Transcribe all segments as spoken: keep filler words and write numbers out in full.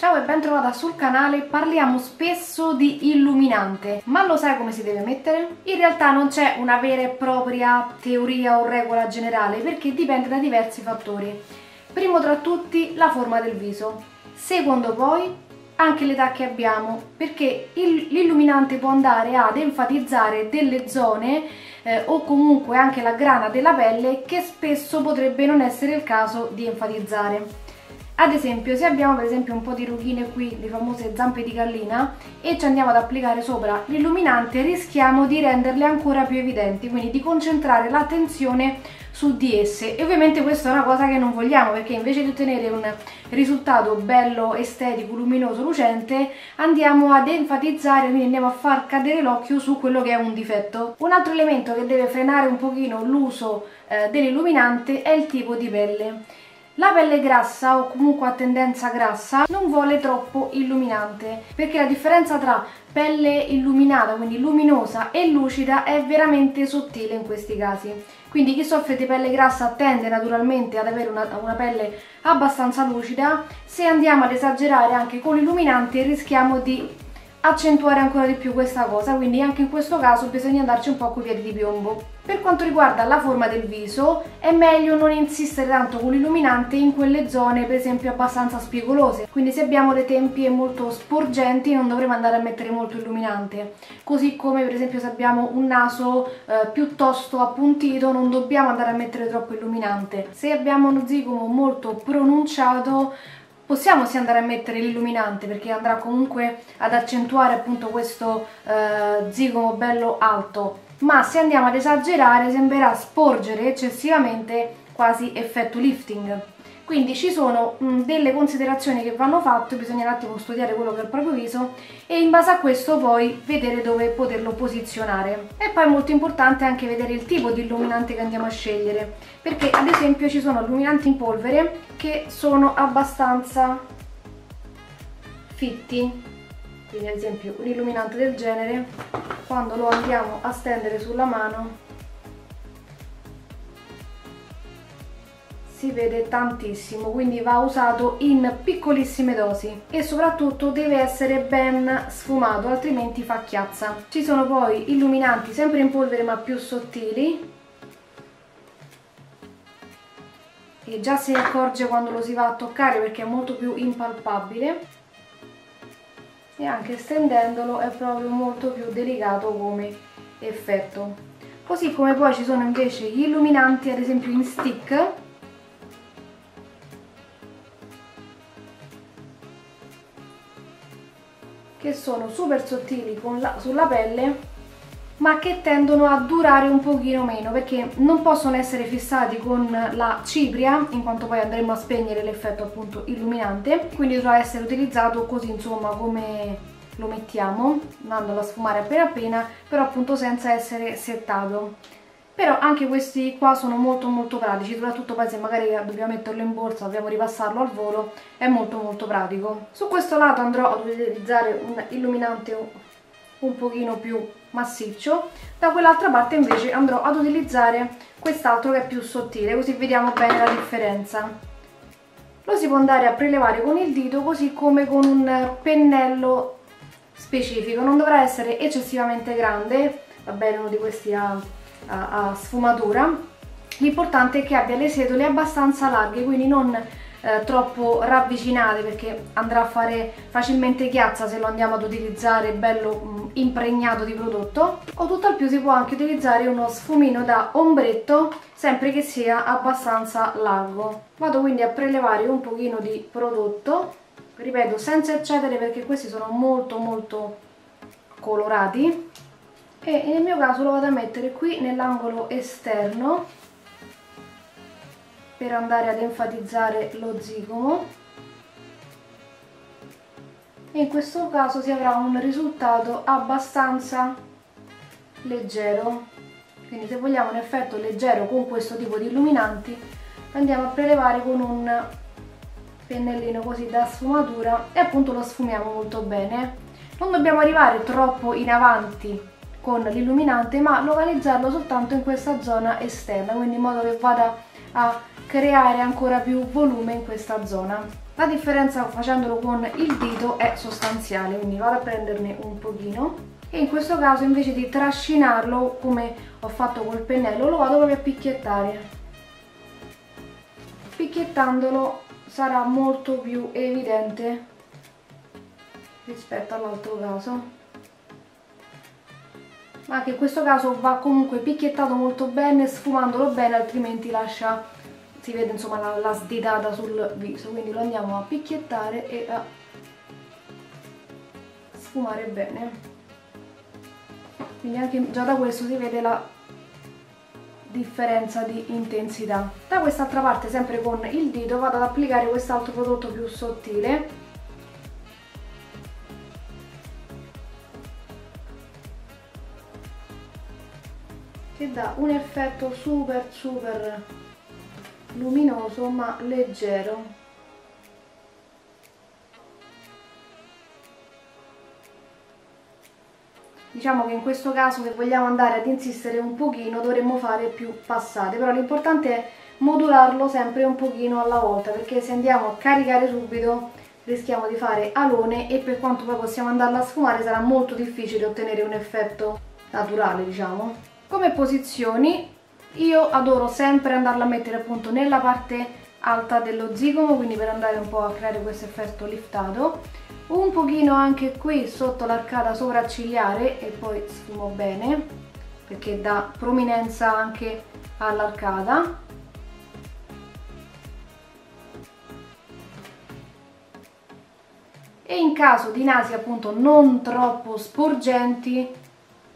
Ciao e ben trovata sul canale. Parliamo spesso di illuminante, ma lo sai come si deve mettere? In realtà non c'è una vera e propria teoria o regola generale, perché dipende da diversi fattori. Primo tra tutti la forma del viso, secondo poi anche l'età che abbiamo, perché l'illuminante può andare ad enfatizzare delle zone eh, o comunque anche la grana della pelle che spesso potrebbe non essere il caso di enfatizzare. Ad esempio, se abbiamo per esempio un po' di rughine qui, le famose zampe di gallina, e ci andiamo ad applicare sopra l'illuminante, rischiamo di renderle ancora più evidenti, quindi di concentrare l'attenzione su di esse. E ovviamente questa è una cosa che non vogliamo, perché invece di ottenere un risultato bello, estetico, luminoso, lucente, andiamo ad enfatizzare, quindi andiamo a far cadere l'occhio su quello che è un difetto. Un altro elemento che deve frenare un pochino l'uso eh, dell'illuminante è il tipo di pelle. La pelle grassa o comunque a tendenza grassa non vuole troppo illuminante, perché la differenza tra pelle illuminata, quindi luminosa, e lucida è veramente sottile in questi casi. Quindi chi soffre di pelle grassa tende naturalmente ad avere una, una pelle abbastanza lucida. Se andiamo ad esagerare anche con l'illuminante rischiamo di accentuare ancora di più questa cosa, quindi anche in questo caso bisogna andarci un po' coi piedi di piombo. Per quanto riguarda la forma del viso, è meglio non insistere tanto con l'illuminante in quelle zone per esempio abbastanza spigolose, quindi se abbiamo le tempie molto sporgenti non dovremo andare a mettere molto illuminante, così come per esempio se abbiamo un naso eh, piuttosto appuntito non dobbiamo andare a mettere troppo illuminante. Se abbiamo uno zigomo molto pronunciato possiamo sì andare a mettere l'illuminante, perché andrà comunque ad accentuare appunto questo eh, zigomo bello alto, ma se andiamo ad esagerare sembrerà sporgere eccessivamente, quasi effetto lifting. Quindi ci sono mh, delle considerazioni che vanno fatte, bisogna un attimo studiare quello che è il proprio viso e in base a questo poi vedere dove poterlo posizionare. E poi è molto importante anche vedere il tipo di illuminante che andiamo a scegliere, perché ad esempio ci sono illuminanti in polvere che sono abbastanza fitti, quindi ad esempio un illuminante del genere quando lo andiamo a stendere sulla mano si vede tantissimo, quindi va usato in piccolissime dosi e soprattutto deve essere ben sfumato, altrimenti fa chiazza. Ci sono poi illuminanti sempre in polvere ma più sottili, e già si accorge quando lo si va a toccare perché è molto più impalpabile, e anche stendendolo è proprio molto più delicato come effetto. Così come poi ci sono invece gli illuminanti ad esempio in stick, che sono super sottili con la, sulla pelle, ma che tendono a durare un pochino meno, perché non possono essere fissati con la cipria, in quanto poi andremo a spegnere l'effetto appunto illuminante, quindi dovrà essere utilizzato così, insomma, come lo mettiamo, andandolo a sfumare appena appena, però appunto senza essere settato. Però anche questi qua sono molto molto pratici, soprattutto poi se magari dobbiamo metterlo in borsa, dobbiamo ripassarlo al volo, è molto molto pratico. Su questo lato andrò ad utilizzare un illuminante un pochino più massiccio, da quell'altra parte invece andrò ad utilizzare quest'altro che è più sottile, così vediamo bene la differenza. Lo si può andare a prelevare con il dito, così come con un pennello specifico, non dovrà essere eccessivamente grande, va bene uno di questi ha... a sfumatura. L'importante è che abbia le setole abbastanza larghe, quindi non eh, troppo ravvicinate, perché andrà a fare facilmente chiazza se lo andiamo ad utilizzare bello mh, impregnato di prodotto. O tutt'al più si può anche utilizzare uno sfumino da ombretto, sempre che sia abbastanza largo. Vado quindi a prelevare un pochino di prodotto, ripeto senza eccedere, perché questi sono molto molto colorati, e nel mio caso lo vado a mettere qui nell'angolo esterno per andare ad enfatizzare lo zigomo, e in questo caso si avrà un risultato abbastanza leggero. Quindi se vogliamo un effetto leggero con questo tipo di illuminanti andiamo a prelevare con un pennellino così da sfumatura e appunto lo sfumiamo molto bene. Non dobbiamo arrivare troppo in avanti con l'illuminante, ma localizzarlo soltanto in questa zona esterna, quindi in modo che vada a creare ancora più volume in questa zona. La differenza facendolo con il dito è sostanziale, quindi vado a prenderne un pochino e in questo caso invece di trascinarlo come ho fatto col pennello lo vado proprio a picchiettare. Picchiettandolo sarà molto più evidente rispetto all'altro caso, ma che in questo caso va comunque picchiettato molto bene, sfumandolo bene, altrimenti lascia, si vede insomma la, la sditata sul viso, quindi lo andiamo a picchiettare e a sfumare bene. Quindi anche già da questo si vede la differenza di intensità. Da quest'altra parte, sempre con il dito, vado ad applicare quest'altro prodotto più sottile, che dà un effetto super super luminoso ma leggero. Diciamo che in questo caso, se vogliamo andare ad insistere un pochino, dovremmo fare più passate, però l'importante è modularlo sempre un pochino alla volta, perché se andiamo a caricare subito rischiamo di fare alone e per quanto poi possiamo andarla a sfumare sarà molto difficile ottenere un effetto naturale, diciamo. Come posizioni io adoro sempre andarla a mettere appunto nella parte alta dello zigomo, quindi per andare un po' a creare questo effetto liftato. Un pochino anche qui sotto l'arcata sopraccigliare e poi sfumo bene, perché dà prominenza anche all'arcata. E in caso di nasi appunto non troppo sporgenti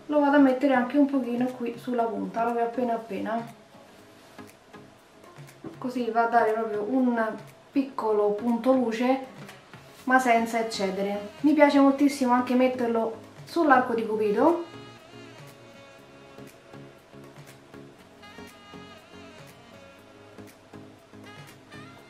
lo vado a mettere anche un pochino qui sulla punta, proprio appena appena. Così va a dare proprio un piccolo punto luce, ma senza eccedere. Mi piace moltissimo anche metterlo sull'arco di Cupido,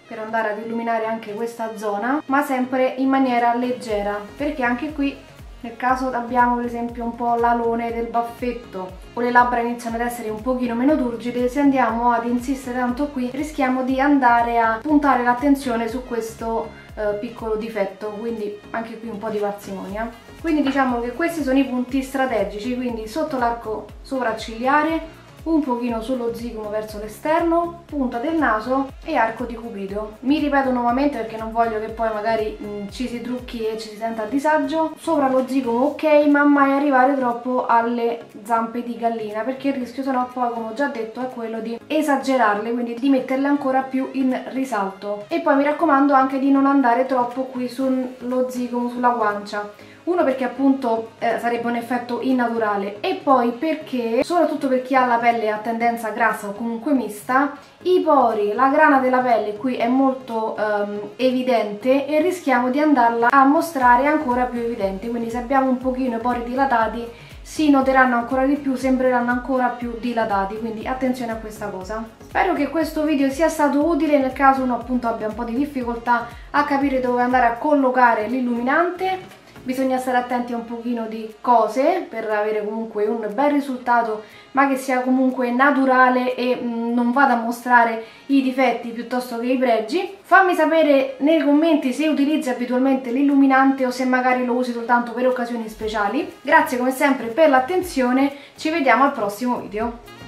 per andare ad illuminare anche questa zona, ma sempre in maniera leggera, perché anche qui nel caso abbiamo per esempio un po' l'alone del baffetto o le labbra iniziano ad essere un pochino meno turgide, se andiamo ad insistere tanto qui rischiamo di andare a puntare l'attenzione su questo eh, piccolo difetto, quindi anche qui un po' di parsimonia. Quindi diciamo che questi sono i punti strategici, quindi sotto l'arco sopraccigliare, un pochino sullo zigomo verso l'esterno, punta del naso e arco di Cupido. Mi ripeto nuovamente perché non voglio che poi magari mh, ci si trucchi e ci si senta a disagio. Sopra lo zigomo ok, ma mai arrivare troppo alle zampe di gallina, perché il rischio sennò poi, come ho già detto, è quello di esagerarle, quindi di metterle ancora più in risalto. E poi mi raccomando anche di non andare troppo qui sullo zigomo, sulla guancia. Uno perché appunto eh, sarebbe un effetto innaturale, e poi perché, soprattutto per chi ha la pelle a tendenza grassa o comunque mista, i pori, la grana della pelle qui è molto ehm, evidente e rischiamo di andarla a mostrare ancora più evidente. Quindi se abbiamo un pochino i pori dilatati si noteranno ancora di più, sembreranno ancora più dilatati, quindi attenzione a questa cosa. Spero che questo video sia stato utile nel caso uno appunto abbia un po' di difficoltà a capire dove andare a collocare l'illuminante. Bisogna stare attenti a un pochino di cose per avere comunque un bel risultato, ma che sia comunque naturale e non vada a mostrare i difetti piuttosto che i pregi. Fammi sapere nei commenti se utilizzi abitualmente l'illuminante o se magari lo usi soltanto per occasioni speciali. Grazie come sempre per l'attenzione, ci vediamo al prossimo video.